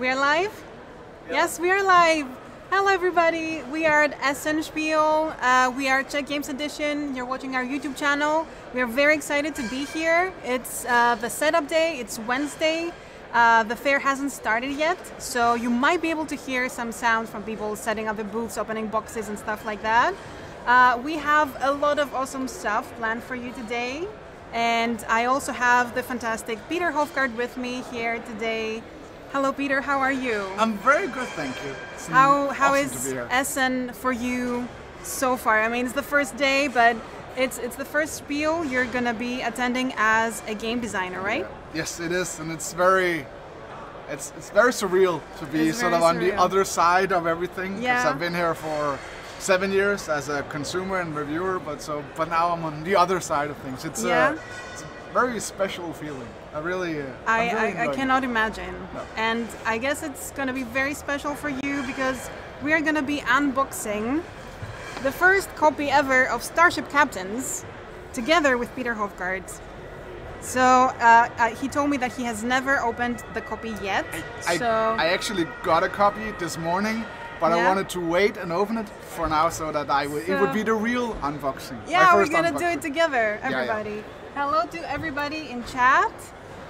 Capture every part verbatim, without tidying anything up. We are live? Yeah. Yes, we are live. Hello everybody, we are at Essen Spiel. Uh, we are Czech Games Edition. You're watching our YouTube channel. We are very excited to be here. It's uh, the setup day, it's Wednesday. Uh, the fair hasn't started yet, so you might be able to hear some sounds from people setting up the booths, opening boxes and stuff like that. Uh, we have a lot of awesome stuff planned for you today. And I also have the fantastic Peter Hoffgaard with me here today. Hello Peter, how are you? I'm very good, thank you. It's how how awesome is Essen for you so far? I mean, it's the first day, but it's it's the first Spiel you're gonna be attending as a game designer, right? Yeah. Yes, it is, and it's very it's it's very surreal to be sort of surreal. on the other side of everything. Because yeah. I've been here for seven years as a consumer and reviewer, but so but now I'm on the other side of things. It's, yeah. uh, it's a very special feeling. I really, uh, I, really I, I cannot imagine. No. And I guess it's going to be very special for you because we are going to be unboxing the first copy ever of Starship Captains together with Peter Hoffgaard. So uh, uh, he told me that he has never opened the copy yet. I, so I, I actually got a copy this morning. But yeah. I wanted to wait and open it for now so that I would, so, it would be the real unboxing. Yeah, we're gonna unboxing. do it together, everybody. Yeah, yeah. Hello to everybody in chat.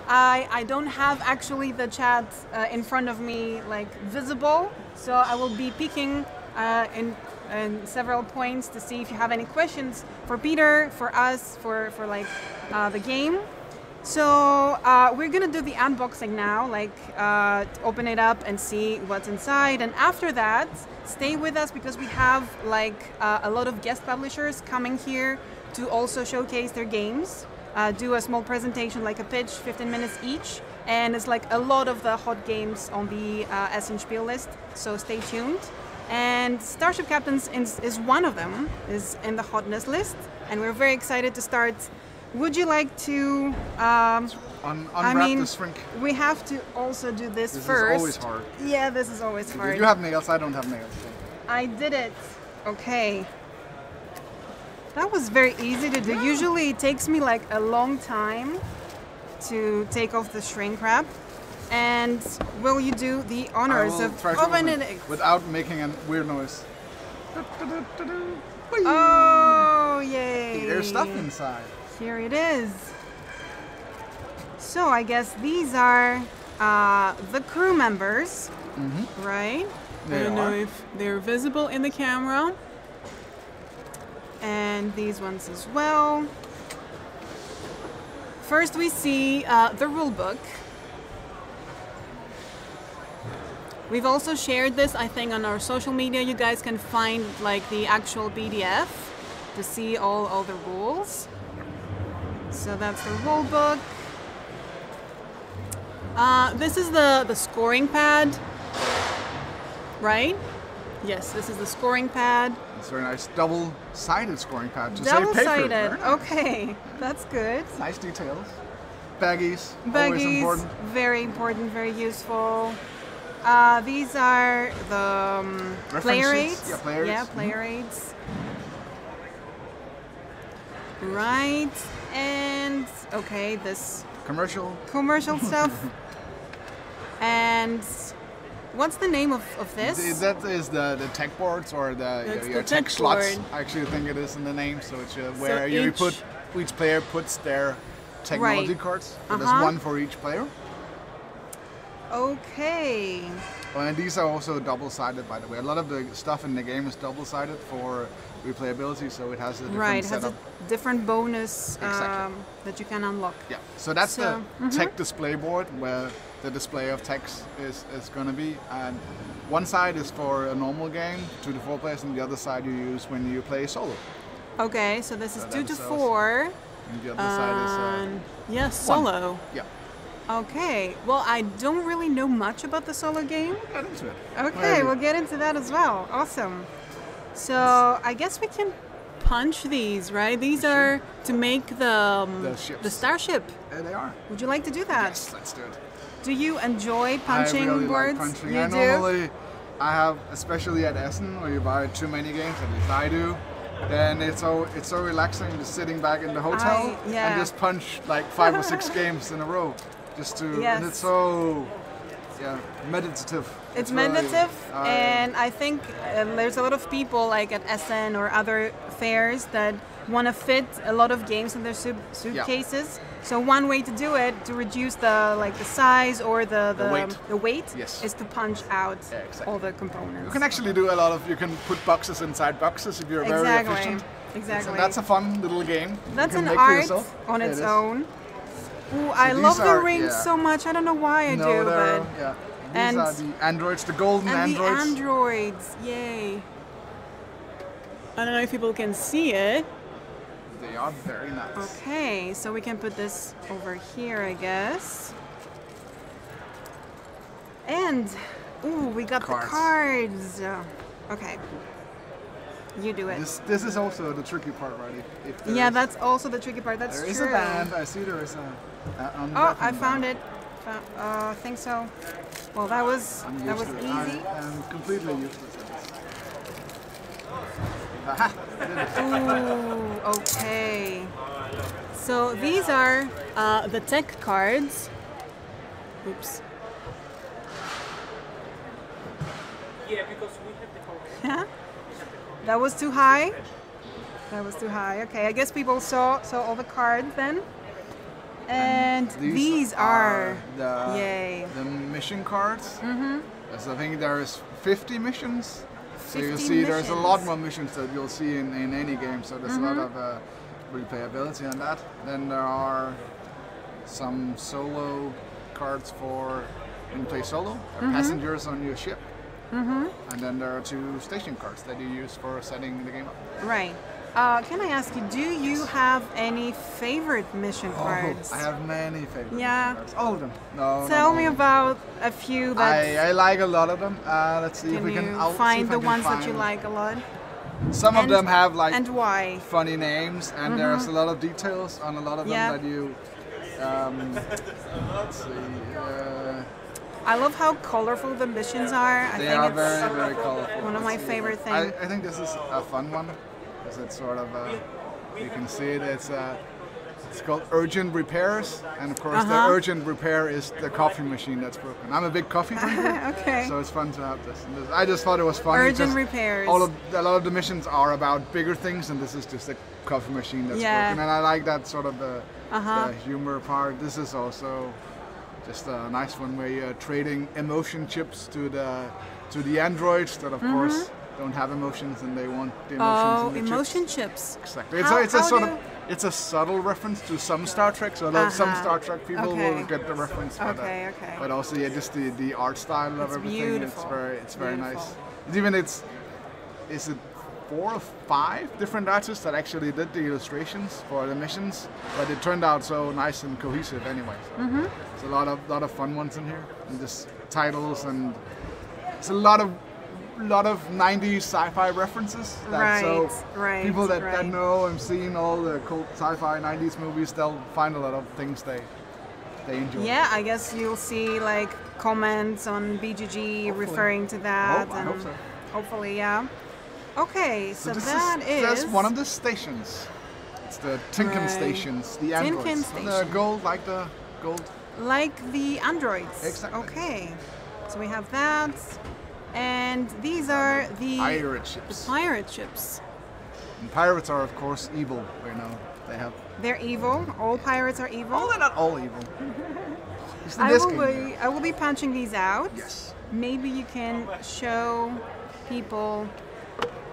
I, I don't have actually the chat uh, in front of me like visible, so I will be peeking uh, in, in several points to see if you have any questions for Peter, for us, for, for like uh, the game. So uh, we're gonna do the unboxing now, like uh, open it up and see what's inside. And after that, stay with us because we have like uh, a lot of guest publishers coming here to also showcase their games, uh, do a small presentation, like a pitch, fifteen minutes each. And it's like a lot of the hot games on the uh, Essen Spiel list, so stay tuned. And Starship Captains is, is one of them, is in the hotness list. And we're very excited to start. Would you like to um, Un unwrap I mean, this shrink? We have to also do this, this first. This is always hard. Yeah, this is always hard. You have nails, I don't have nails. I did it. Okay. That was very easy to do. Yeah. Usually it takes me like a long time to take off the shrink wrap. And will you do the honors of opening it without making a weird noise? Oh, yay. There's stuff inside. Here it is. So I guess these are uh, the crew members, mm-hmm. right? They I don't are. know if they're visible in the camera. And these ones as well. First we see uh, the rule book. We've also shared this, I think, on our social media. You guys can find like the actual P D F to see all, all the rules. So that's the rule book. Uh, this is the, the scoring pad, right? Yes, this is the scoring pad. It's a very nice double-sided scoring pad to save paper. Double-sided, okay, that's good. Nice details. Baggies, Baggies, always important. Very important, very useful. Uh, these are the um, player aids. Yeah, player aids. Yeah, player aids. Mm-hmm. Right. And okay, this commercial commercial stuff. And what's the name of, of this? The, that is the the tech boards or the, your, your the tech, tech slots. I actually think it is in the name. So it's uh, where so you each put each player puts their technology right. cards. So uh-huh. There's one for each player. Okay. Well, and these are also double-sided, by the way. A lot of the stuff in the game is double-sided for replayability, so it has a different right, setup. Right, has a different bonus exactly. um, that you can unlock. Yeah, so that's so, the mm-hmm. tech display board, where the display of text is, is going to be. And one side is for a normal game, two to four players, and the other side you use when you play solo. Okay, so this so is two to four. And the other um, side is... Uh, yeah, solo. One. Yeah. Okay, well, I don't really know much about the solo game. We'll get into it. Okay, Maybe. we'll get into that as well. Awesome. So I guess we can punch these, right? These sure. are to make the um, the, the starship. There they are. Would you like to do that? Yes, let's do it. Do you enjoy punching I really boards? Like punching. You I do? Normally, I have, especially at Essen, where you buy too many games, at least I do. Then it's so it's so relaxing just sitting back in the hotel I, yeah. and just punch like five or six games in a row. Just to, yes. and it's so, yeah, meditative. It's, it's meditative, really, and I think uh, there's a lot of people like at Essen or other fairs that want to fit a lot of games in their suitcases. Yeah. So one way to do it, to reduce the like the size or the the, the weight, the weight yes. is to punch out yeah, exactly. all the components. You can actually do a lot of. You can put boxes inside boxes if you're exactly. very efficient. Exactly. That's a fun little game. That's an art on its own. Ooh, I love the rings so much. I don't know why I do, but yeah. These are the androids, the golden androids. And the androids, yay! I don't know if people can see it. They are very nice. Okay, so we can put this over here, I guess. And ooh, we got the cards. Okay. You do it. This, this is also the tricky part, right? If, if yeah, is, that's also the tricky part. That's there true. There is a band. I see there is a. Uh, oh, I found band. it. Found, uh, I think so. Well, that was I'm that was easy. I'm completely useless at this. Aha! Ooh, okay. So these are uh, the tech cards. Oops. Yeah, because we have the code. Yeah. That was too high. That was too high. Okay, I guess people saw saw all the cards then. And, and these, these are, are the, yay. the mission cards. Mm-hmm. So I think there is fifty missions. fifty so you see missions. There's a lot more missions that you'll see in, in any game. So there's mm-hmm. a lot of uh, replayability on that. Then there are some solo cards for when you play solo, mm-hmm. passengers on your ship. Mm-hmm. And then there are two station cards that you use for setting the game up. Right. Uh, can I ask you, do you have any favorite mission oh, cards? I have many favorite yeah. cards. All of them. No, Tell no, me no. about a few that... I, I like a lot of them. Uh, let's see can if we can... I'll find the ones find. that you like a lot? Some and, of them have like and why? funny names and mm-hmm. there's a lot of details on a lot of them yeah. that you... Um, let's see... Uh, I love how colorful the missions are. I they think are it's very, very colorful. One of my favorite things. I, I think this is a fun one because it's sort of a, you can see it. It's a, it's called urgent repairs, and of course uh-huh. the urgent repair is the coffee machine that's broken. I'm a big coffee drinker, okay. so it's fun to have this. And this I just thought it was fun. Urgent repairs. All of a lot of the missions are about bigger things, and this is just a coffee machine that's yeah. broken. And I like that sort of the, uh-huh. the humor part. This is also. Just a nice one where you're trading emotion chips to the to the androids that, of mm-hmm. course, don't have emotions and they want the emotions. Oh, in the emotion chips. chips. Exactly. How, it's a, it's a sort of it's a subtle reference to some Star Trek. So uh-huh. some Star Trek people okay. will get the reference, but okay, uh, okay. but also yeah, just the, the art style of it's everything. Beautiful. It's very it's very beautiful. nice. It's even it's is it. four or five different artists that actually did the illustrations for the missions, but it turned out so nice and cohesive anyway. So mm-hmm. There's a lot of lot of fun ones in here, and just titles, and it's a lot of lot of nineties sci-fi references. That, right, so right, people that, right. that know and seen all the cool sci-fi nineties movies, they'll find a lot of things they they enjoy. Yeah, I guess you'll see like comments on B G G hopefully. referring to that. Oh, and I hope so. Hopefully, yeah. Okay, so, so that is, is... That's one of the stations. It's the Tinken right. stations, the androids. Tinken stations. The gold, like the gold. Like the androids. Exactly. Okay, so we have that. And these are the... Pirate ships. The pirate ships. And pirates are, of course, evil. We know they have... They're evil. All pirates are evil. Oh, they're not all evil. It's the I, will be, I will be punching these out. Yes. Maybe you can show people...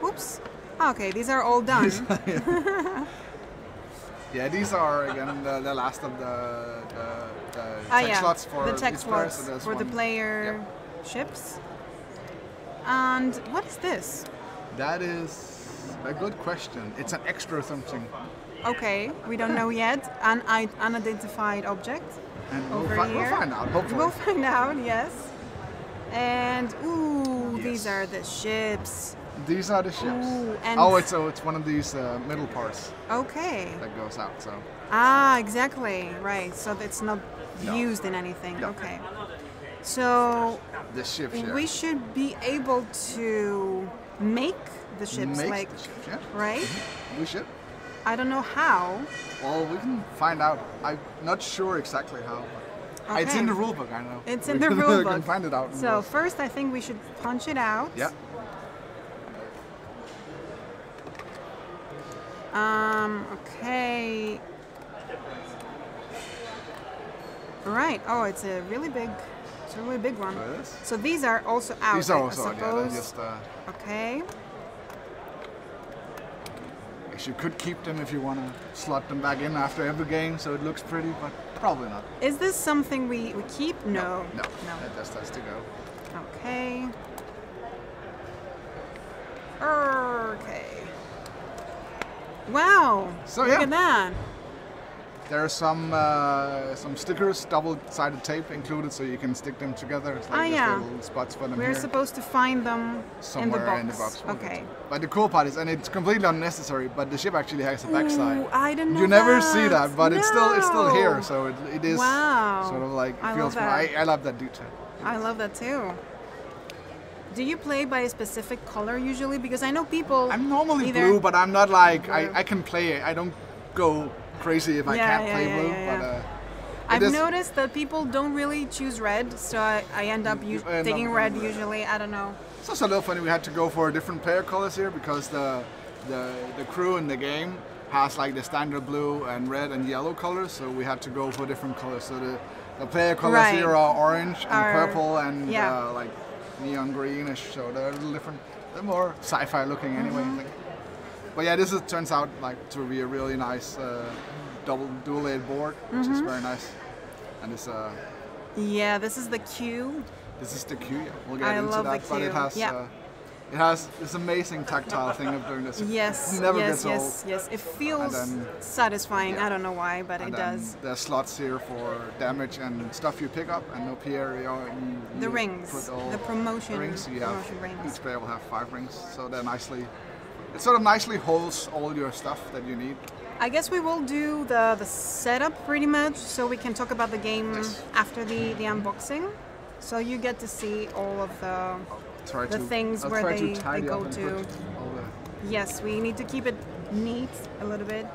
Oops. Okay, these are all done. yeah. yeah, these are again the, the last of the, the, the ah, tech yeah. slots for the tech slots player, so for one. the player yep. ships. And what is this? That is a good question. It's an extra something. Okay, we don't know yet. An unidentified object. And over we'll, here. we'll find out. Hopefully, we'll find out. Yes. And ooh, yes. these are the ships. These are the ships. Ooh, and oh, it's oh, it's one of these uh, middle parts. Okay. That goes out. So. Ah, exactly. Right. So it's not no. used in anything. No. Okay. So. The ships. Yeah. We should be able to make the ships, make like the ships, yeah. right? Mm-hmm. We should. I don't know how. Well, we can find out. I'm not sure exactly how. Okay. It's in the rule book, I know. It's in the rule book. You can find it out. So first I think we should punch it out. Yeah. Um, okay. Right. Oh, it's a really big, it's a really big one. Yes. So these are also out. These are also out. Yeah, just, uh, okay. You could keep them if you want to slot them back in after every game, so it looks pretty, but probably not. Is this something we, we keep? No. No. No. no. That just has to go. Okay. Okay. Wow. So Look yeah. at that. There are some uh, some stickers, double-sided tape included, so you can stick them together. It's like oh, yeah. little spots for them. We're here. supposed to find them somewhere in the box. In the box we'll okay. But the cool part is, and it's completely unnecessary, but the ship actually has a backside. Ooh, I didn't know You never that. see that, but no. it's still it's still here, so it, it is wow. sort of like it feels. I, I love that detail. I love that too. Do you play by a specific color usually? Because I know people. I'm normally blue, but I'm not like I, I can play it. I don't go. Crazy if I yeah, can't yeah, play yeah, blue, yeah, yeah. but uh, I've is. noticed that people don't really choose red, so I, I end up you, end taking up red, red usually. I don't know. It's also a little funny. We had to go for different player colors here because the the the crew in the game has like the standard blue and red and yellow colors, so we had to go for different colors. So the the player colors right. here are orange and Our, purple and yeah. uh, like neon greenish, so they're a little different. They're more sci-fi looking anyway. Mm-hmm. like, But yeah, this is, turns out like to be a really nice uh, double dual-layered board, which mm-hmm. is very nice. And it's uh yeah, this is the queue. This is the queue. Yeah, we'll get I into love that. The but it has yeah. uh, it has this amazing tactile thing of doing this. Yes, it never yes, gets yes, old. yes. It feels then, satisfying. Yeah. I don't know why, but and it then does. There's slots here for damage and stuff you pick up, and up here you, you the rings, put all the promotion rings. So you promotion have, rings. Each player will have five rings, so they're nicely. It sort of nicely holds all your stuff that you need. I guess we will do the, the setup pretty much, so we can talk about the game yes. after the, the unboxing. So you get to see all of the, try the to, things I'll where try they, to tidy they go up to. Yes, we need to keep it neat a little bit.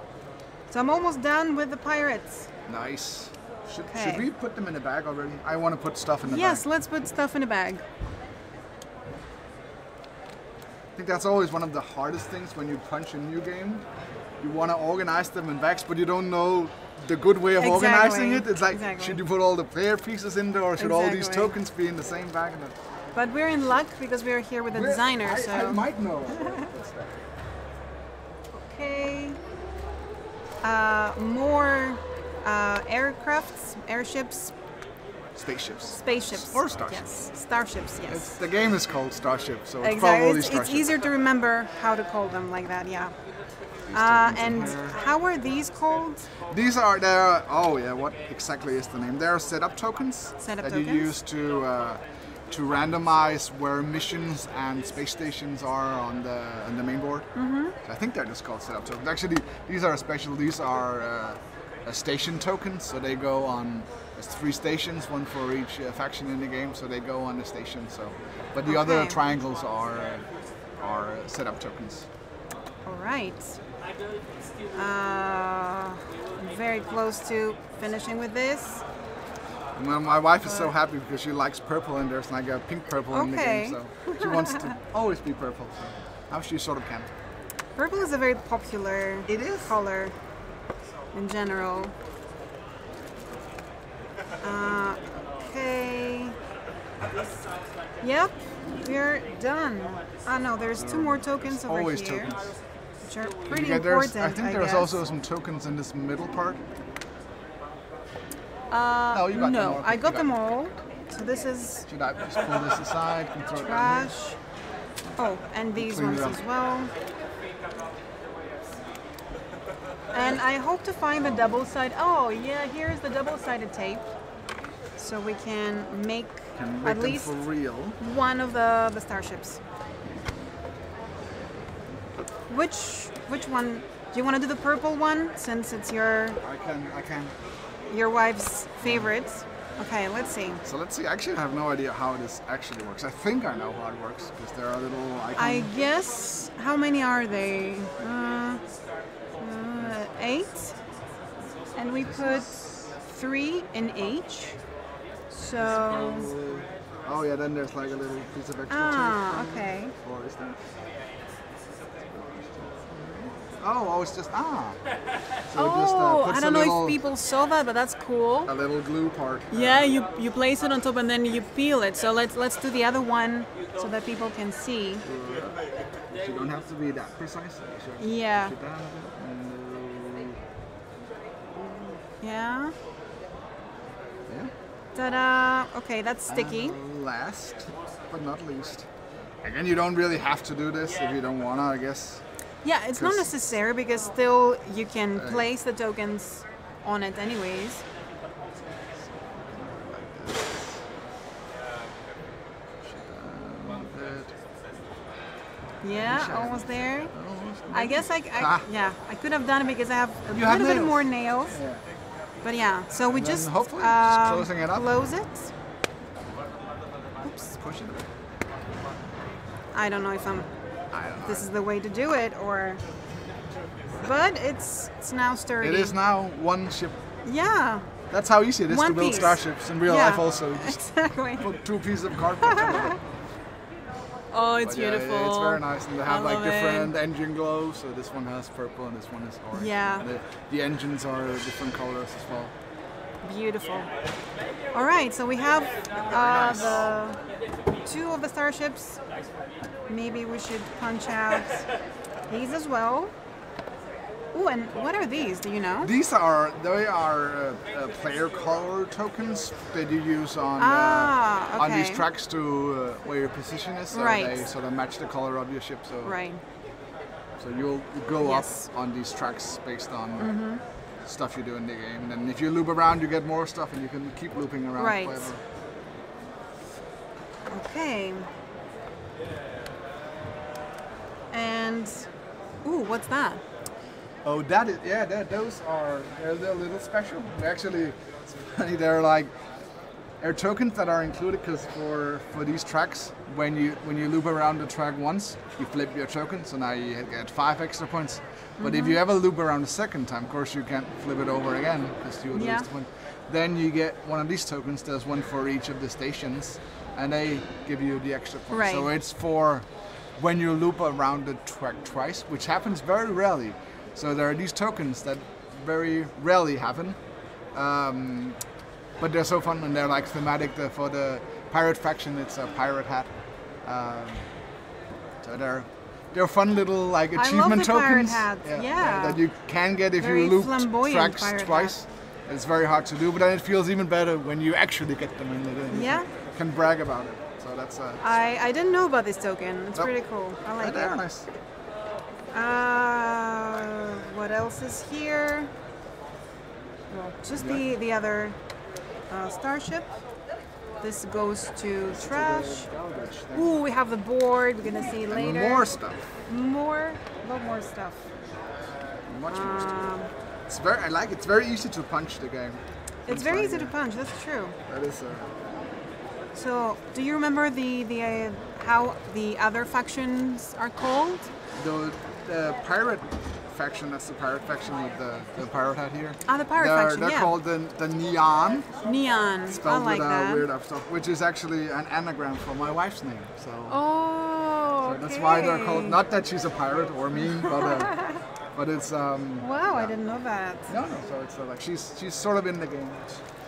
So I'm almost done with the pirates. Nice. Should, okay. should we put them in a bag already? I want to put stuff in the yes, bag. Yes, let's put stuff in a bag. I think that's always one of the hardest things when you punch a new game. You want to organize them in bags, but you don't know the good way of exactly. organizing it. It's like, exactly. should you put all the player pieces in there, or should exactly. all these tokens be in the same bag? But we're in luck because we're here with a designer. I, so. I might know. Okay. Uh, more uh, aircrafts, airships. Spaceships. Spaceships. Or starships. Yes. Starships, yes. It's, the game is called Starship, so it's exactly. probably Starships. It's easier to remember how to call them like that, yeah. Uh, and how are these called? These are, there. oh yeah, what exactly is the name? They are setup tokens setup that tokens. you use to uh, to randomize where missions and space stations are on the on the main board. Mm-hmm. So I think they're just called setup tokens. Actually, these are special. These are uh, a station tokens, so they go on. Three stations, one for each uh, faction in the game, so they go on the station. So, but the okay. other triangles are uh, are setup tokens. All right. Uh, I'm very close to finishing with this. Well, my wife is so happy because she likes purple, and there's like a pink purple okay. in the game, so she wants to always be purple. So now she sort of can. Purple is a very popular it is. color in general. Uh, okay. Yep, we're done. Oh no, there's two more tokens over Always here. Always tokens. Which are pretty yeah, important. I think there's I also some tokens in this middle part. Uh, no, you got no them all. I got, got them all. So this is. Should I just pull this aside? And throw trash. It oh, and these ones as well. And I hope to find the double side. Oh yeah, here's the double-sided tape. So we can make, can make at least for real. one of the, the starships. Which which one? Do you want to do the purple one since it's your I can I can your wife's favorites? Okay, let's see. So let's see. Actually, I have no idea how this actually works. I think I know how it works because there are little icons. I guess how many are they? Uh, eight, and we put three in each. So. Oh yeah, then there's like a little piece of extra. Ah, okay. Or is that? Oh, oh, it's just ah. So oh, it just, uh, puts I don't know little, if people saw that, but that's cool. A little glue part. Yeah, you you place it on top and then you peel it. So let's let's do the other one so that people can see. Uh, you don't have to be that precise. Yeah. And, uh, yeah. Yeah. Ta-da! Okay, that's sticky. And last but not least, again, you don't really have to do this if you don't wanna, I guess. Yeah, it's not necessary because still you can uh, place the tokens on it anyways. Yeah, almost there. I guess I, I ah. yeah, I could have done it because I have a you little have bit more nails. Yeah. But yeah, so we just, hopefully uh, just closing it up. Close it. Oops. Push it away. I don't know if I'm. This is the way to do it, or but it's it's now sturdy. It is now one ship. Yeah. That's how easy it is one to build piece. Starships in real yeah. life. Also, just exactly. Put two pieces of cardboard together. Oh, it's but beautiful. Yeah, it's very nice, and they have like different it. engine glows. So this one has purple, and this one is orange. Yeah. And the, the engines are different colors as well. Beautiful. All right, so we have uh, the two of the starships. Maybe we should punch out these as well. Oh, and what are these? Do you know? These are they are uh, uh, player color tokens that you use on ah, uh, okay. on these tracks to uh, where your position is. So right. They sort of match the color of your ship. So right. So you'll go yes. up on these tracks based on. Mm-hmm. Stuff you do in the game, and then if you loop around you get more stuff and you can keep looping around right. forever. Okay. And ooh, what's that? Oh, that is yeah, that those are they're, they're a little special. They're actually it's funny, they're like they're tokens that are included because for for these tracks when you when you loop around the track once you flip your token, so now you get five extra points. But mm-hmm. if you ever loop around a second time, of course you can't flip it over again because you would yeah. lose one. Then you get one of these tokens. There's one for each of the stations, and they give you the extra points. Right. So it's for when you loop around the track twice, which happens very rarely. So there are these tokens that very rarely happen, um, but they're so fun and they're like thematic. They're for the pirate faction, it's a pirate hat. Um, so they're. They're fun little like achievement I love the tokens hats. Yeah, yeah. Yeah, that you can get if very you loop tracks twice. Hat. It's very hard to do, but then it feels even better when you actually get them and then yeah. you can, can brag about it. So that's uh, I I didn't know about this token. It's nope. pretty cool. I like yeah, it. Nice. Uh, what else is here? Well, just yeah. the the other uh, starship. This goes to trash. Ooh, we have the board. We're gonna see it later. And more stuff. More, a lot more stuff. Much um, more stuff. It's very. I like. It. It's very easy to punch the game. It's very easy to punch. That's true. That is. Uh, so, do you remember the the uh, how the other factions are called? The the pirate faction. That's the pirate faction with the, the pirate hat here. Ah, the pirate they're, faction. They're yeah. called the the Neon. Neon. Spelled I like with, uh, that. Weird stuff, which is actually an anagram for my wife's name. So. Oh. So okay. That's why they're called. Not that she's a pirate or mean, but uh, but it's. Um, wow, yeah. I didn't know that. No, no. So it's uh, like she's she's sort of in the game.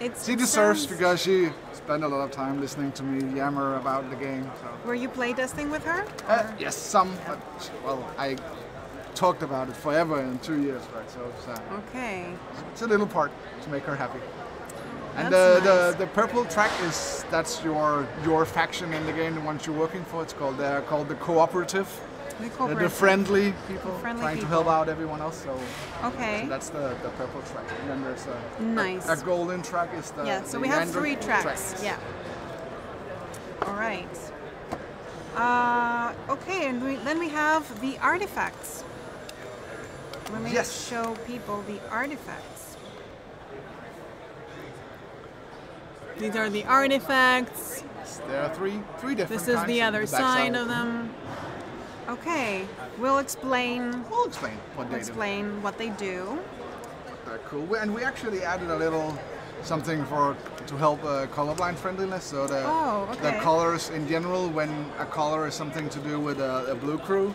It's she deserves sounds... because she spent a lot of time listening to me yammer about the game. So. Were you playtesting with her? Uh, yes, some. Yeah. But she, well, I. talked about it forever in two years, right? So it's, uh, okay. It's a little part to make her happy. And the, nice. the the purple track is that's your your faction in the game, the ones you're working for. It's called they're called the cooperative. The, cooperative. the, the friendly people the friendly trying people. to help out everyone else. So okay. So that's the the purple track. And then there's a nice. A, a golden track is the yeah. So the we have three tracks. tracks. Yeah. All right. Uh, okay, and we, then we have the artifacts. Let me yes. show people the artifacts. These are the artifacts. There are three, three different This is kinds the other the side of them. Okay, we'll explain. We'll explain what they explain do. Explain what they do. They're cool. And we actually added a little something for to help uh, colorblind friendliness. So the, oh, okay. the colors in general, when a color is something to do with a, a blue crew,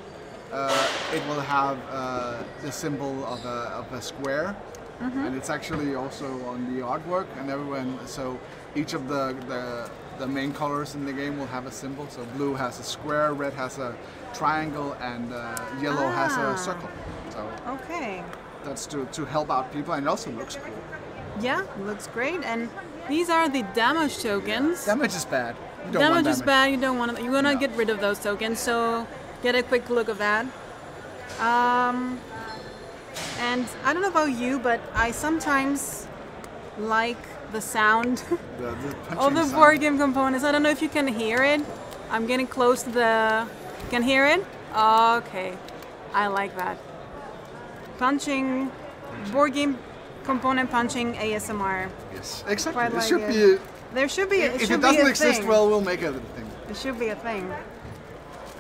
uh, it will have uh, the symbol of a, of a square. Mm-hmm. And it's actually also on the artwork and everyone. So each of the, the the main colors in the game will have a symbol. So blue has a square, red has a triangle, and uh, yellow ah. has a circle. So okay, that's to to help out people, and it also looks cool. Yeah, looks great. And these are the damage tokens. Yeah. Damage is bad. You don't damage, want damage is bad. You don't want to, you want to no. get rid of those tokens. So get a quick look of that. Um, And I don't know about you, but I sometimes like the sound the, the of the board game components. I don't know if you can hear it. I'm getting close to the... Can hear it? Okay. I like that. Punching, board game component punching A S M R. Yes, exactly. It like should it. be... A, there should be a, it If it doesn't exist, thing. well, we'll make it a thing. It should be a thing.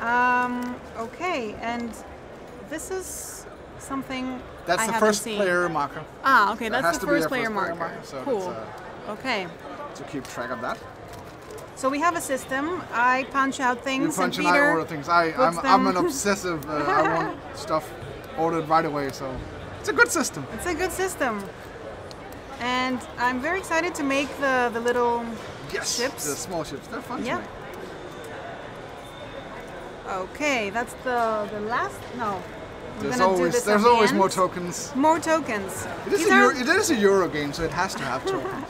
Um, okay, and this is... Something that's I the haven't first seen. player marker. Ah, okay, that that's the first player, first player marker. marker so cool. Uh, okay. To keep track of that. So we have a system. I punch out things. You punch and, and Peter I order things. I, I'm, I'm an obsessive. Uh, I want stuff ordered right away. So it's a good system. It's a good system. And I'm very excited to make the the little yes, ships. The small ships. They're fun. Yeah. To make. Okay, that's the the last no. There's always there's the always end. more tokens. More tokens. It is, a Euro, it is a Euro game, so it has to have tokens.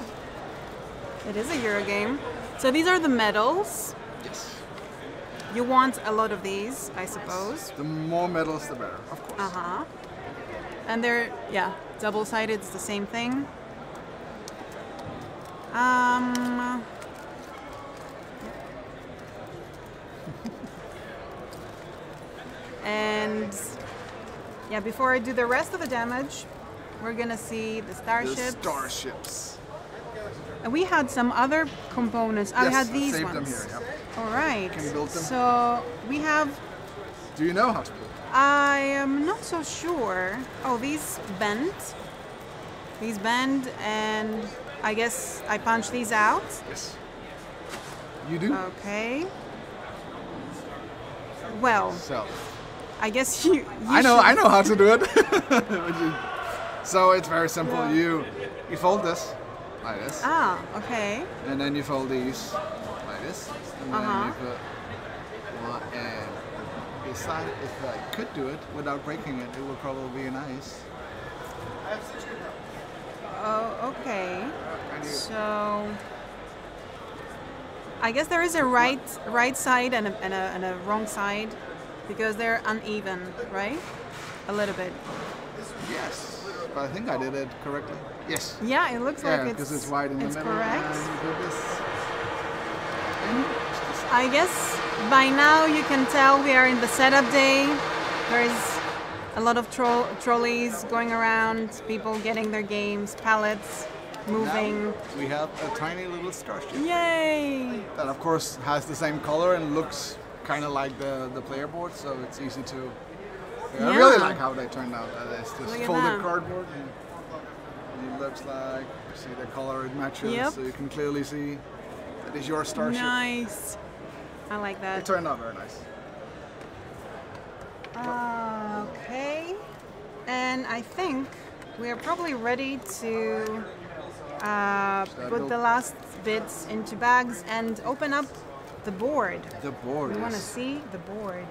It is a Euro game. So these are the medals. Yes. You want a lot of these, I suppose. Yes. The more medals, the better, of course. Uh huh. And they're yeah, double-sided. It's the same thing. Um. and. Yeah, before I do the rest of the damage, we're gonna see the starships. The starships. And we had some other components. Yes, I had these save ones. Them here, yeah. All right. Can you build them? So we have. Do you know how to build? I am not so sure. Oh, these bend. These bend, and I guess I punch these out. Yes. You do. Okay. Well. So. I guess you. you I know. Should. I know how to do it. So it's very simple. Yeah. You, you fold this, like this. Ah, okay. And then you fold these, like this. And then uh-huh. you put one and beside it. If I could do it without breaking it, it would probably be nice. Oh, okay. So. I guess there is a right, right side and a, and a, and a wrong side. Because they're uneven, right? A little bit. Yes, but I think I did it correctly. Yes. Yeah, it looks yeah, like it's because it's wide in the middle. Correct. I guess by now you can tell we are in the setup day. There is a lot of tro trolleys going around, people getting their games, pallets moving. Now we have a tiny little starship. Yay! That of course has the same color and looks kind of like the, the player board, so it's easy to... Yeah, yeah. I really like how they turned out. It's just folded cardboard and it looks like, you see the color it matches, yep. so you can clearly see that is your starship. Nice! I like that. It turned out very nice. Uh, okay, and I think we are probably ready to uh, put the last bits into bags and open up the board. The board. We want to see the board.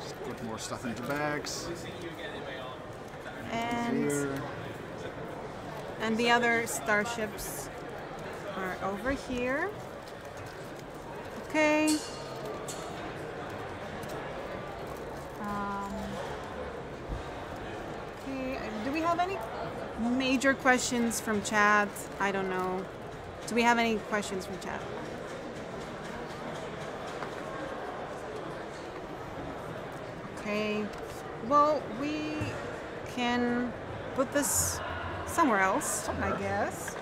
Just put more stuff into bags. And here. and the other starships are over here. Okay. Um, okay. Do we have any major questions from chat? I don't know. Do we have any questions from chat? Okay, well, we can put this somewhere else, somewhere. I guess.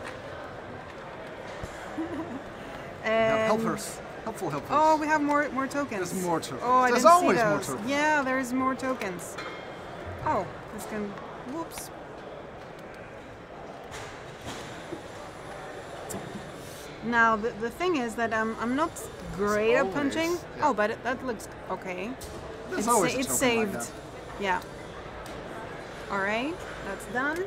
helpers, helpful helpers. Oh, we have more more tokens. There's more tokens. Oh, I There's didn't always see those. more tokens. Yeah, there's more tokens. Oh, this can, whoops. Now, the, the thing is that um, I'm not great at punching. Yeah. Oh, but it, that looks okay. There's it's always sa it's saved. Like yeah. All right, that's done.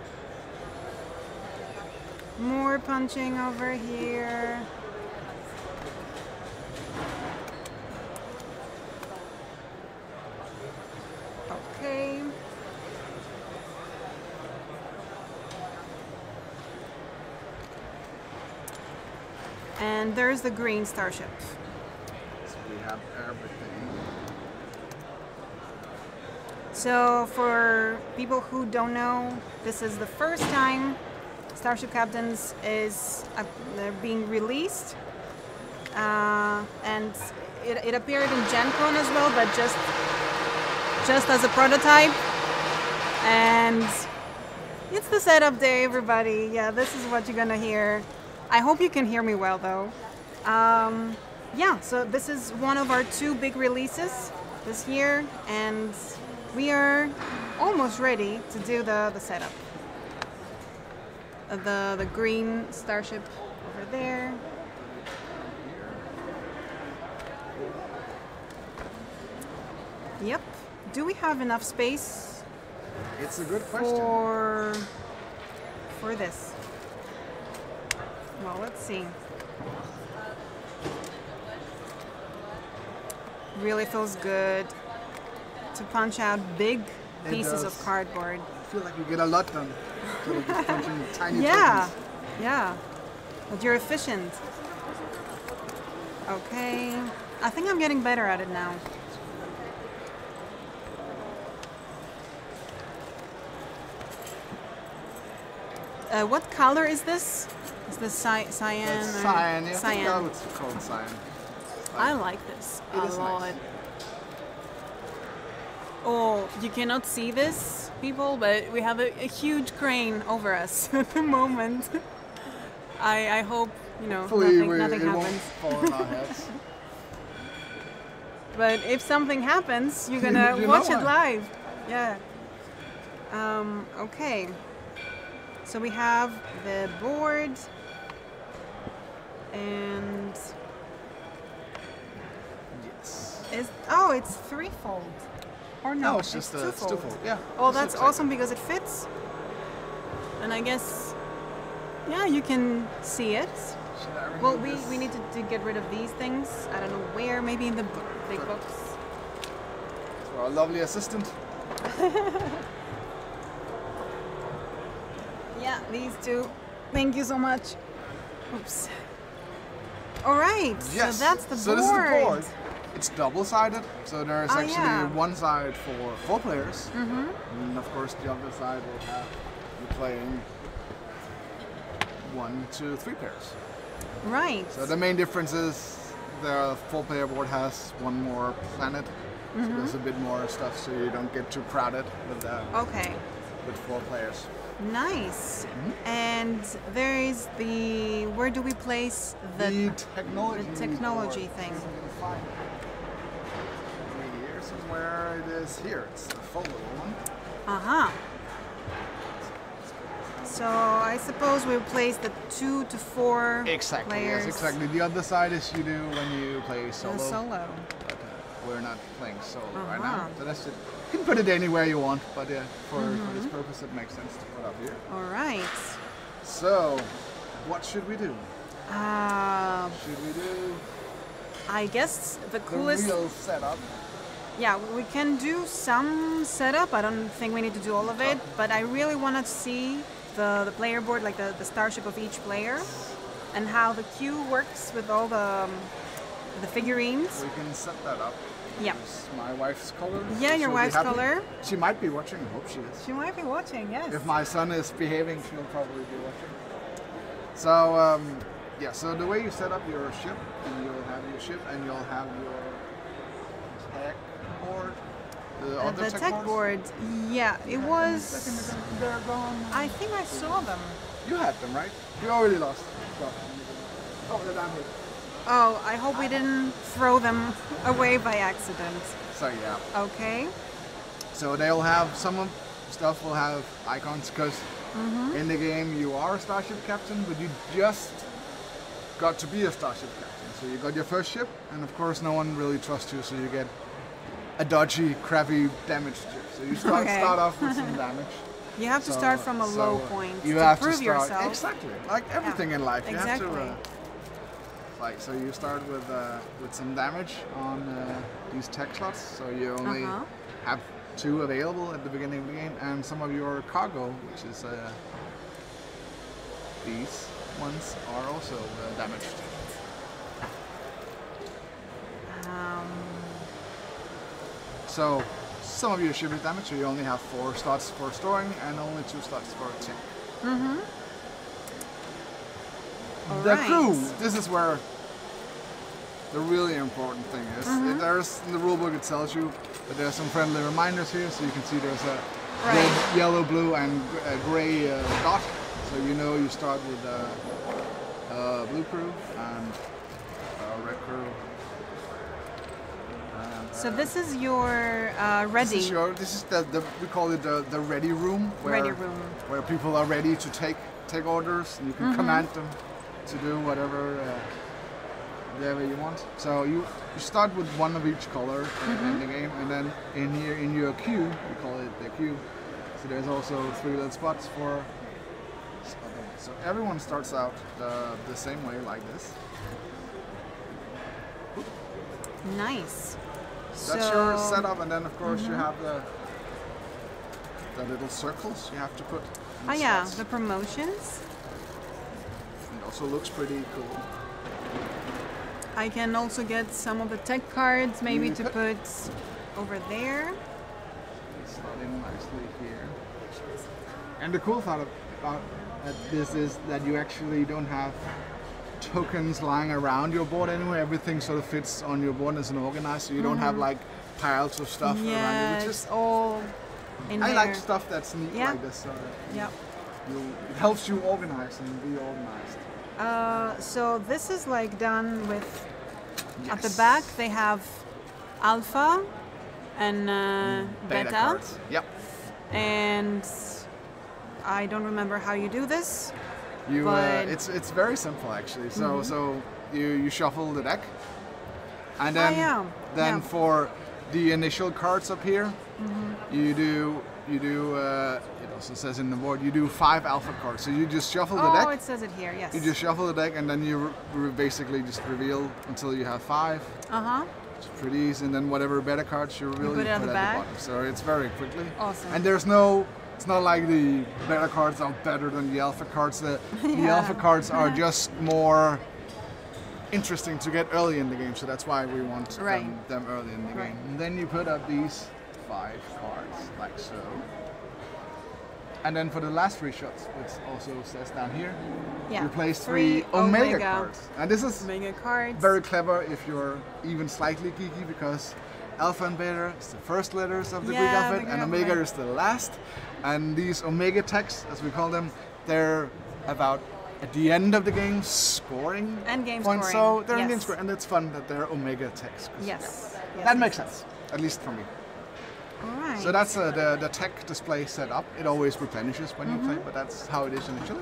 More punching over here. Okay. And there's the green starship. So we have everything. So for people who don't know, this is the first time Starship Captains is uh, they're being released. Uh, and it, it appeared in Gen Con as well, but just, just as a prototype. And it's the setup day, everybody. Yeah, this is what you're gonna hear. I hope you can hear me well, though. Um, yeah, so this is one of our two big releases this year, and we are almost ready to do the, the setup. The, the green starship over there. Yep. Do we have enough space? It's a good question. For, for this. Well, let's see. Really feels good to punch out big pieces of cardboard. I feel like you get a lot done. Tiny yeah, tokens. yeah. But you're efficient. Okay. I think I'm getting better at it now. Uh, what color is this? Is this cy cyan? It's cyan. Yeah, cyan. I think it's called cyan. Like, I like this a lot. Nice. Oh, you cannot see this, people, but we have a, a huge crane over us at the moment. I, I hope, you know, Hopefully nothing, we, nothing happens. Won't fall on our heads. But if something happens, you're gonna you watch it live. Yeah. Um, okay. So we have the board. And yes. Is, oh, it's threefold. Or no, no it's, it's just twofold. twofold. Yeah. Oh, that's awesome like because it fits. And I guess, yeah, you can see it. Well, we this? we need to, to get rid of these things. I don't know where. Maybe in the big sure. box. To our lovely assistant. Yeah, these two. Thank you so much. Oops. All right. Yes. So that's the so board. This is the board. It's double-sided, so there is oh, actually yeah. one side for four players, mm-hmm. and of course the other side will have you playing one, two, three pairs. Right. So the main difference is the four-player board has one more planet, mm-hmm. so there's a bit more stuff, so you don't get too crowded with that. Okay. With four players. Nice. Mm-hmm. And there is the where do we place the, the technology, the technology thing? Where it is here, it's a full little one. Uh-huh. So I suppose we place the two to four exactly, players. Yes, exactly. The other side is you do when you play solo. The solo. But uh, we're not playing solo uh-huh. right now. So that's it. You can put it anywhere you want, but uh, for, mm-hmm. for this purpose it makes sense to put up here. All right. So, what should we do? Uh, should we do? I guess the coolest... The real setup. Yeah, we can do some setup. I don't think we need to do all of it, but I really want to see the, the player board, like the, the starship of each player, and how the queue works with all the um, the figurines. We can set that up. Yeah. Use my wife's color. Yeah, your wife's color. She might be watching. I hope she is. She might be watching, yes. If my son is behaving, she'll probably be watching. So, um, yeah, so the way you set up your ship, and you'll have your ship, and you'll have your tech. Board, the, uh, the tech, tech board, yeah, it yeah, was. They're gone. I think I saw them. You had them, right? You already lost. Oh, they're down here. Oh, I hope we didn't throw them away by accident. So yeah. Okay. So they'll have some of stuff will have icons because mm-hmm. in the game you are a starship captain, but you just got to be a Starship Captain. So you got your first ship, and of course no one really trusts you, so you get a dodgy, crappy, damaged ship. So you start, okay. start off with some damage. You have so, to start from a so low point you to have prove to start, yourself. Exactly, like everything yeah, in life. You exactly. have to, uh, like, so you start with uh, with some damage on uh, these tech slots, so you only uh-huh. have two available at the beginning of the game, and some of your cargo, which is uh, these ones, are also uh, damaged. Um. So some of your ship is damaged, so you only have four slots for storing and only two slots for attack. Mm-hmm. The right. crew. This is where the really important thing is. Mm-hmm. There's the rulebook, it tells you, but there's some friendly reminders here, so you can see there's a right. red, yellow, blue, and a gray uh, dot. So you know you start with a uh, uh, blue crew and a red crew. And, so uh, this is your uh, ready. This is your. This is the, the we call it the, the ready room. Where, ready room. Where people are ready to take take orders, and you can mm-hmm. command them to do whatever. Uh, whatever you want. So you, you start with one of each color mm-hmm. in the game, and then in here in your queue, we call it the queue. So there's also three little spots for. So everyone starts out the, the same way, like this. Nice. That's so, your setup, and then of course mm-hmm. you have the the little circles you have to put. Oh yeah, spots. The promotions. It also looks pretty cool. I can also get some of the tech cards, maybe to put over there. It's not in nicely here. And the cool thought about this is that you actually don't have tokens lying around your board anyway. Everything sort of fits on your board as an organizer, so you mm-hmm. don't have like piles of stuff yes, around you. Which is all in I there. Like stuff that's neat yeah. like this. So yep. you, it helps you organize and be organized. Uh, so this is like done with, yes. at the back they have alpha and uh, beta, beta. Yep. And I don't remember how you do this. You, uh, it's it's very simple actually. So mm-hmm. so you, you shuffle the deck, and then oh, yeah. then yeah. for the initial cards up here, mm-hmm. you do. You do, uh, it also says in the board, you do five alpha cards. So you just shuffle oh, the deck. Oh, it says it here, yes. You just shuffle the deck, and then you re basically just reveal until you have five. Uh-huh. It's pretty easy, and then whatever beta cards you reveal, you put, you it put at the, at the bottom. So it's very quickly. Awesome. And there's no, it's not like the beta cards are better than the alpha cards. The, yeah. the alpha cards are just more interesting to get early in the game, so that's why we want right. them, them early in the right. game. And then you put up these five cards, like so. And then for the last three shots, which also says down here, yeah. you place three, three Omega, Omega cards. And this is Omega cards. Very clever if you're even slightly geeky, because Alpha and Beta is the first letters of the yeah, Greek alphabet, and Omega right. is the last. And these Omega texts, as we call them, they're about, at the end of the game, scoring. End game points. Scoring. So they're yes. end game scoring, and it's fun that they're Omega texts. Yes. Yeah. yes. That makes sense, at least for me. Right. So that's uh, the, the tech display setup. It always replenishes when mm-hmm. you play, but that's how it is initially.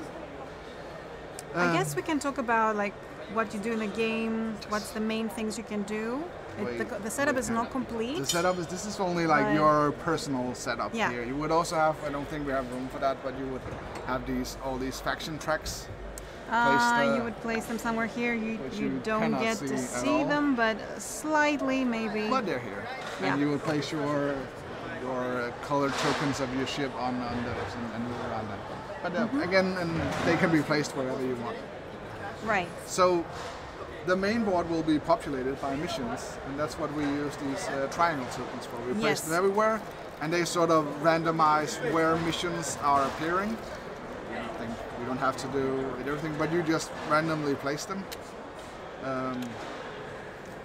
Uh, I guess we can talk about like what you do in a game, what's the main things you can do. It, the, the setup is not complete. The setup is, this is only like but your personal setup yeah. here. You would also have, I don't think we have room for that, but you would have these all these faction tracks. Uh, placed, uh, you would place them somewhere here. You, you, you don't get see to see them, but slightly maybe. But they're here. Yeah. And you would place your Or uh, colored tokens of your ship on, on those and, and move around that. But uh, mm-hmm. again, and they can be placed wherever you want. Right. So the main board will be populated by missions, and that's what we use these uh, triangle tokens for. We yes. place them everywhere, and they sort of randomize where missions are appearing. I think we don't have to do everything, but you just randomly place them. Um,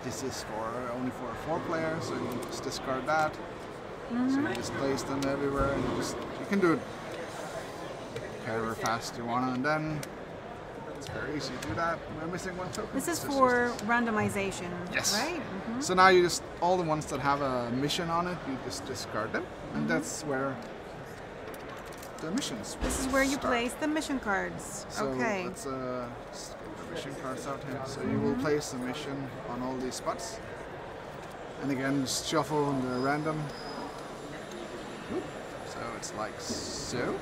this is for only for a four player, so you just discard that. Mm-hmm. So you just place them everywhere, and you just you can do it however fast you want, and then it's very easy to do that. We're missing one token. This is so for this. randomization, yes. right? Mm-hmm. So now you just all the ones that have a mission on it, you just discard them, mm-hmm. and that's where the missions. This is where you start. place the mission cards. So okay. Let's uh, just get the mission cards out here. So you will place the mission on all these spots. And again, shuffle on the random. So it's like so.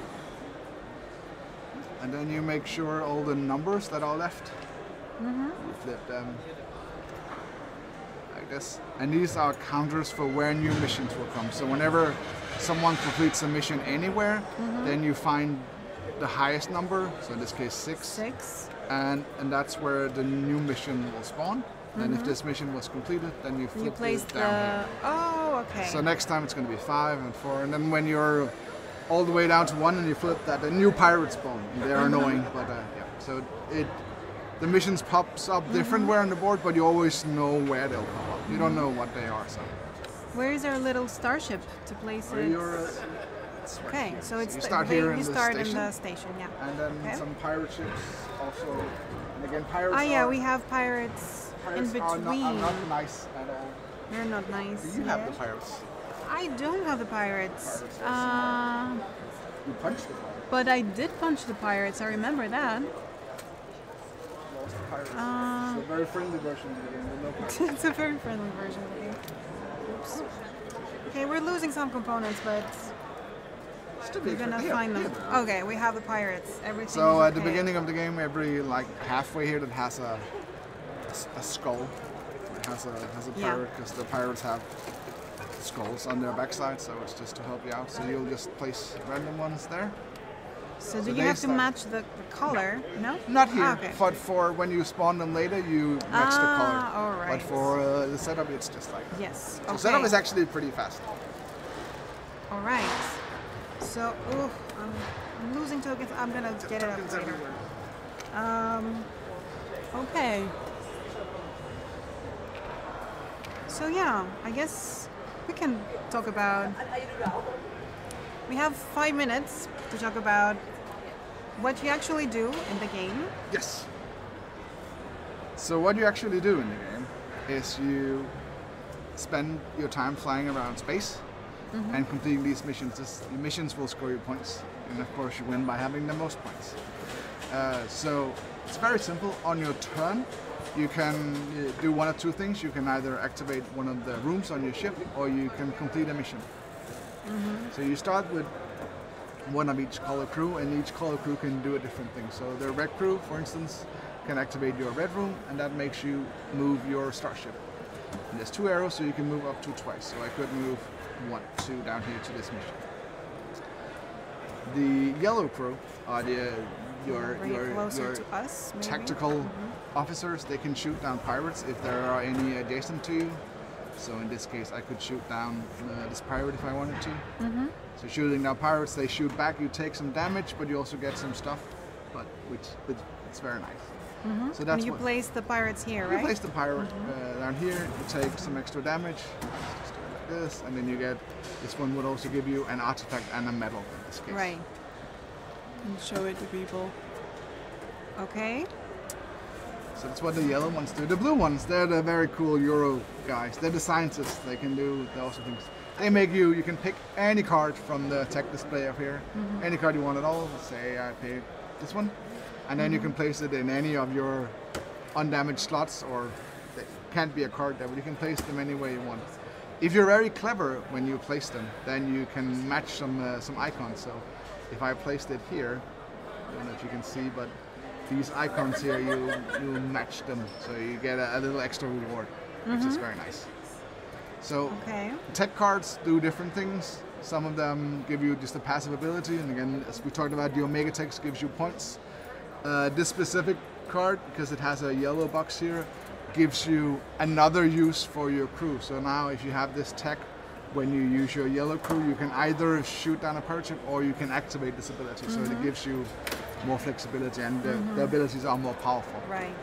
And then you make sure all the numbers that are left, mm-hmm. you flip them like this. And these are counters for where new missions will come. So whenever someone completes a mission anywhere, mm-hmm. then you find the highest number, so in this case six. Six. And, and that's where the new mission will spawn. Then mm-hmm. if this mission was completed, then you flip you place it down the... here. Oh, okay. So next time it's going to be five and four. And then when you're all the way down to one and you flip that, a new pirate spawn. They're annoying, but uh, yeah. So it, the missions pops up different mm-hmm. where on the board, but you always know where they'll pop up. You don't know what they are, so. Where is our little starship to place it? Your, it's right okay, here. so it's so you start the, here in, you start the in the station, yeah. And then okay. some pirate ships also. And again, pirates. Oh yeah, are, we have pirates. Pirates in between. Are not, are not nice at all. They're not nice. Do you yet? have the pirates? I don't have the pirates. pirates uh, you punched the pirates. But I did punch the pirates. I remember that. Lost the pirates. Uh, it's a very friendly version of the game. No pirates. It's a very friendly version of the game. Oops. Okay, we're losing some components, but we're gonna find them. Okay, we have the pirates. Everything. So at okay. the beginning of the game, every like halfway here that has a. A skull has a has a pirate because yeah. the pirates have skulls on their backside, so it's just to help you out. So you'll just place random ones there. So, so do you have start. to match the, the color? No, no? not here. Ah, okay. But for when you spawn them later, you match ah, the color. All right. But for uh, the setup, it's just like that. Yes. So okay. setup is actually pretty fast. All right. So oof, I'm, I'm losing tokens. I'm gonna get it up later. Um. Okay. So yeah, I guess we can talk about, we have five minutes to talk about what you actually do in the game. Yes. So what you actually do in the game is you spend your time flying around space mm-hmm. and completing these missions. This, the missions will score you points, and of course you win by having the most points. Uh, so it's very simple. On your turn, you can do one of two things. You can either activate one of the rooms on your ship, or you can complete a mission. Mm-hmm. So you start with one of each color crew, and each color crew can do a different thing. So the red crew, for instance, can activate your red room, and that makes you move your starship. And there's two arrows, so you can move up to twice. So I could move one, two down here to this mission. The yellow crew are the Your, your, your to us, tactical mm-hmm. officers. They can shoot down pirates if there are any adjacent to you. So in this case, I could shoot down uh, this pirate if I wanted to. Mm-hmm. So shooting down pirates, they shoot back. You take some damage, but you also get some stuff, but which it, it's very nice. Mm-hmm. So that's and you what, place the pirates here, right? You place the pirate mm-hmm. uh, down here. You take some extra damage. Just do it like this, and then you get this one would also give you an artifact and a medal in this case. Right. And show it to people. Okay. So that's what the yellow ones do. The blue ones, they're the very cool Euro guys. They're the scientists. They can do those things. They make you, you can pick any card from the tech display up here. Mm-hmm. Any card you want at all. Say I pick this one. And then mm-hmm. you can place it in any of your undamaged slots, or it can't be a card there, but you can place them any way you want. If you're very clever when you place them, then you can match some uh, some icons. So if I placed it here, I don't know if you can see, but these icons here, you, you match them. So you get a, a little extra reward, mm-hmm. which is very nice. So okay. tech cards do different things. Some of them give you just a passive ability. And again, as we talked about, the Omega Text gives you points. Uh, this specific card, because it has a yellow box here, gives you another use for your crew. So now if you have this tech, when you use your yellow crew, you can either shoot down a parachute or you can activate this ability. Mm-hmm. So it gives you more flexibility, and the, mm-hmm. the abilities are more powerful. Right.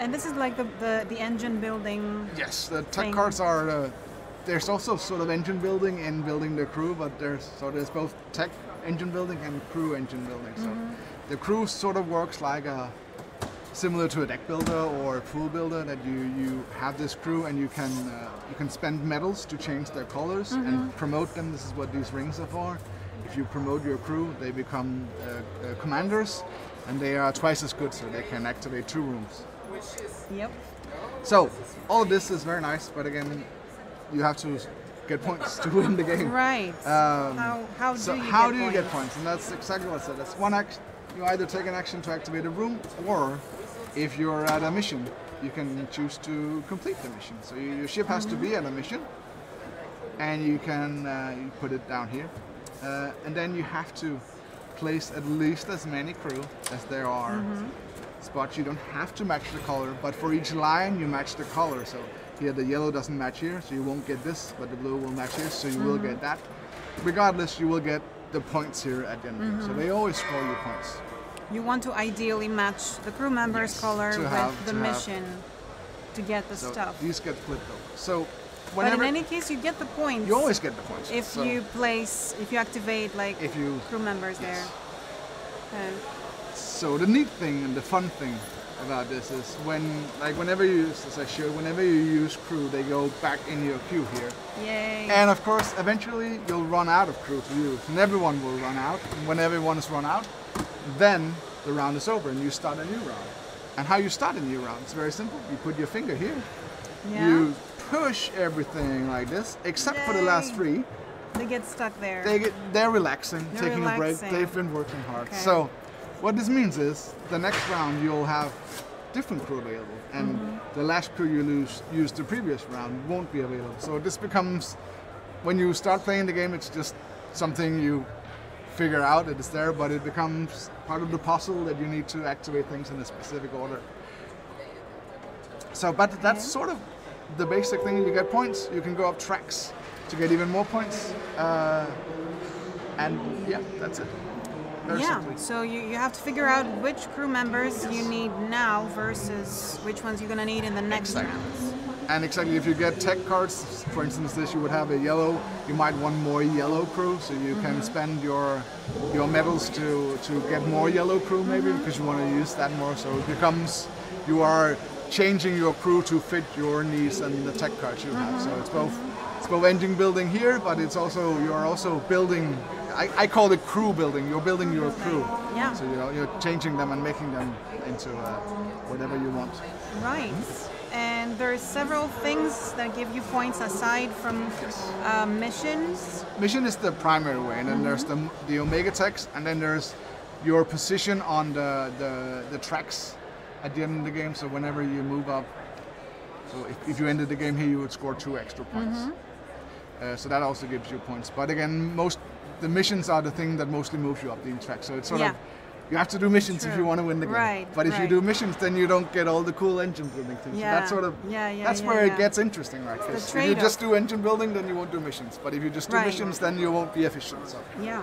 And this is like the, the, the engine building. Yes, the tech thing. cards are. Uh, there's also sort of engine building in building the crew, but there's so there's both tech engine building and crew engine building. So mm-hmm. the crew sort of works like a similar to a deck builder or a pool builder, that you, you have this crew and you can uh, you can spend medals to change their colors mm-hmm. and promote them. This is what these rings are for. If you promote your crew, they become uh, uh, commanders. and they are twice as good, so they can activate two rooms. Yep. So all of this is very nice, but again, you have to get points to win the game. Right. Um, how how so do you how get do you points? get points? And that's exactly what I said. That's one action. You either take an action to activate a room, or if you're at a mission, you can choose to complete the mission. So you, your ship has mm-hmm. to be at a mission, and you can uh, you put it down here, uh, and then you have to place at least as many crew as there are mm-hmm. spots. You don't have to match the color, but for each line you match the color. So here the yellow doesn't match here, so you won't get this, but the blue will match here, so you mm-hmm. will get that. Regardless, you will get the points here at the end mm-hmm. So they always score you points. You want to ideally match the crew member's yes, color with have, the to mission have. to get the so stuff. These get flipped over. So Whenever but in any case, you get the points. You always get the points. If so you place, if you activate like if you, crew members yes. there. Okay. So the neat thing and the fun thing about this is when, like whenever you use, as I showed, whenever you use crew, they go back in your queue here. Yay. And of course, eventually you'll run out of crew to use, and everyone will run out. And when everyone is run out, then the round is over and you start a new round. And how you start a new round, it's very simple. You put your finger here. Yeah. You push everything like this, except Yay. for the last three. They get stuck there. They get, they're relaxing, they're taking relaxing. a break. They've been working hard. Okay. So what this means is the next round you'll have different crew available, and mm-hmm. the last crew you lose, used the previous round won't be available. So this becomes, when you start playing the game, it's just something you figure out that it's there, but it becomes part of the puzzle that you need to activate things in a specific order. So, but okay. that's sort of the basic thing. You get points, you can go up tracks to get even more points, uh, and yeah, that's it. Very yeah, simply. So you, you have to figure out which crew members yes. you need now versus which ones you're going to need in the next exactly. rounds. And exactly, if you get tech cards, for instance this, you would have a yellow, you might want more yellow crew, so you mm-hmm. can spend your your medals to, to get more yellow crew maybe, mm-hmm. because you want to use that more, so it becomes, you are changing your crew to fit your needs and the tech cards you mm-hmm. have. So it's both, it's both engine building here, but it's also, you're also building, I, I call it crew building, you're building your crew. Yeah. So you're, you're changing them and making them into uh, whatever you want. Right. Mm-hmm. And there are several things that give you points aside from yes. uh, missions. Mission is the primary way, and then mm-hmm. there's the, the Omega Techs, and then there's your position on the, the, the tracks at the end of the game, so whenever you move up, so if, if you ended the game here, you would score two extra points. Mm-hmm. uh, so that also gives you points. But again, most the missions are the thing that mostly moves you up the track. So it's sort yeah. of, you have to do missions True. if you want to win the game. Right, but if right. you do missions, then you don't get all the cool engine building things. Yeah. So that's sort of, yeah, yeah, that's yeah, where yeah. it gets interesting, right? Because if you just do engine building, then you won't do missions. But if you just do right. missions, then you won't be efficient. So yeah,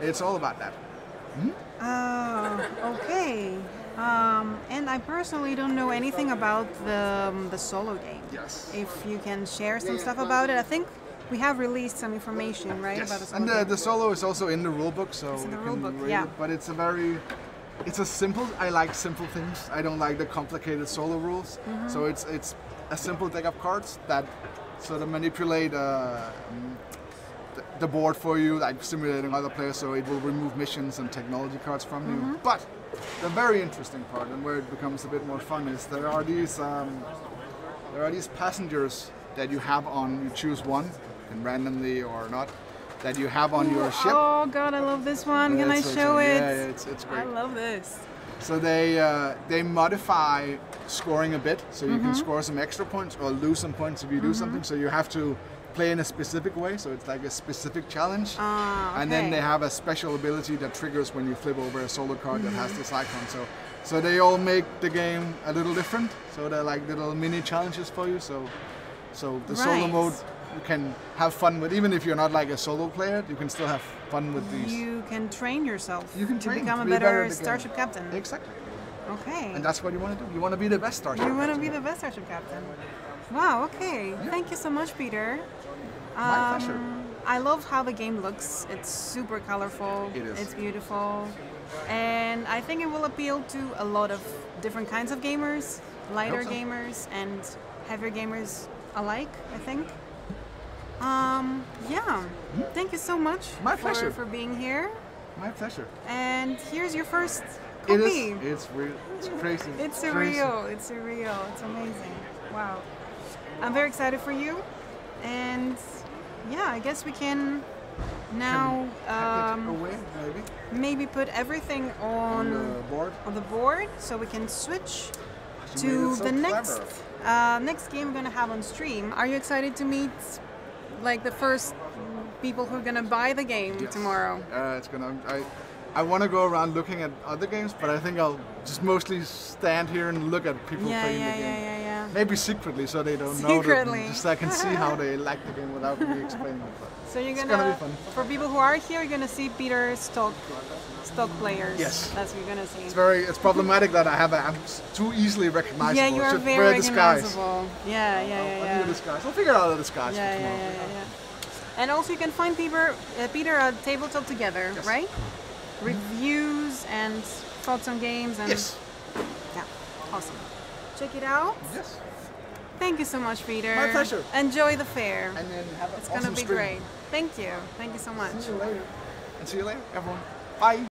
it's all about that. Hmm? Oh, okay. Um, and I personally don't know anything about the, um, the solo game. Yes. If you can share some stuff about it. I think we have released some information, right? Yes. About the solo and the, game. the solo is also in the rulebook, so it's in the you can rulebook, read yeah. it. But it's a very, it's a simple. I like simple things. I don't like the complicated solo rules. Mm-hmm. So it's it's a simple deck of cards that sort of manipulate uh, the, the board for you, like simulating other players. So it will remove missions and technology cards from mm-hmm. you, but the very interesting part, and where it becomes a bit more fun, is there are these um, there are these passengers that you have on. You choose one, and randomly or not, that you have on your ship. Oh God, I love this one. Can I show it? Yeah, yeah, it's, it's great. I love this. So they uh, they modify scoring a bit, so you mm-hmm. can score some extra points or lose some points if you do mm-hmm. something. So you have to play in a specific way, so it's like a specific challenge, ah, okay. and then they have a special ability that triggers when you flip over a solo card that has this icon. So, so they all make the game a little different. So they're like little mini challenges for you. So, so the right. solo mode you can have fun with, even if you're not like a solo player, you can still have fun with these. You can train yourself. You can train, to become to be a better, better Starship Captain. Exactly. Okay. And that's what you want to do. You want to be the best Starship. You want to be the best Starship Captain. Wow. Okay. Yeah. Thank you so much, Peter. My pleasure. Um, I love how the game looks. It's super colorful. It is. It's beautiful. And I think it will appeal to a lot of different kinds of gamers, lighter so. gamers and heavier gamers alike, I think. Um, yeah. Thank you so much My for, pleasure. for being here. My pleasure. And here's your first It is, it's real. It's crazy. It's surreal. It's surreal. It's amazing. Wow. I'm very excited for you. And yeah, I guess we can now um, away, maybe. maybe put everything on, on, the board. on the board so we can switch she to so the next uh, next game we're going to have on stream. Are you excited to meet like the first people who are going to buy the game yes. tomorrow? Uh, it's gonna, I, I want to go around looking at other games, but I think I'll just mostly stand here and look at people yeah, playing yeah, the game. Yeah, yeah, yeah. Maybe secretly, so they don't secretly. know. That, just so I can see how they like the game without me explaining it. But so you're gonna, it's gonna be fun. For people who are here, you're gonna see Peter's stock, stock players. Yes, that's what you're gonna see. It's very, it's problematic that I have. A, I'm too easily recognizable. Yeah, you are so very recognizable. Yeah, yeah, yeah. I'll, I'll yeah. do disguise. I'll figure out the disguise yeah, for tomorrow. Yeah, yeah, yeah, yeah. And also, you can find Peter, uh, Peter at Tabletop Together, yes. right? Mm-hmm. Reviews and thoughts on games and yes, yeah, awesome. Check it out. Yes. Thank you so much, Peter. My pleasure. Enjoy the fair. And then have an It's awesome gonna be stream. great. Thank you. Thank you so much. See you later. And see you later, everyone. Bye.